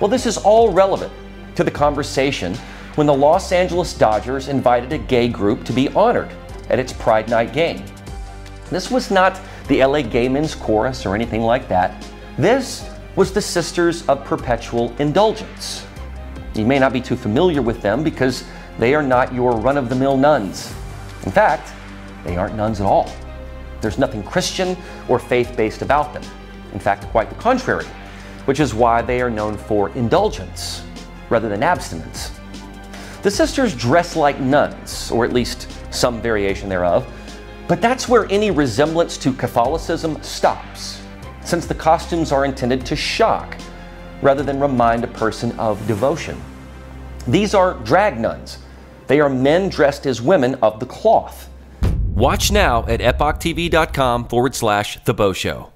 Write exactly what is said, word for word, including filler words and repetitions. Well, this is all relevant to the conversation when the Los Angeles Dodgers invited a gay group to be honored at its Pride Night game. This was not the L A Gay Men's Chorus or anything like that. This was the Sisters of Perpetual Indulgence. You may not be too familiar with them because they are not your run-of-the-mill nuns. In fact, they aren't nuns at all. There's nothing Christian or faith-based about them. In fact, quite the contrary, which is why they are known for indulgence rather than abstinence. The sisters dress like nuns, or at least some variation thereof, but that's where any resemblance to Catholicism stops, since the costumes are intended to shock rather than remind a person of devotion. These are drag nuns. They are men dressed as women of the cloth. Watch now at epoch t v dot com forward slash The Beau Show.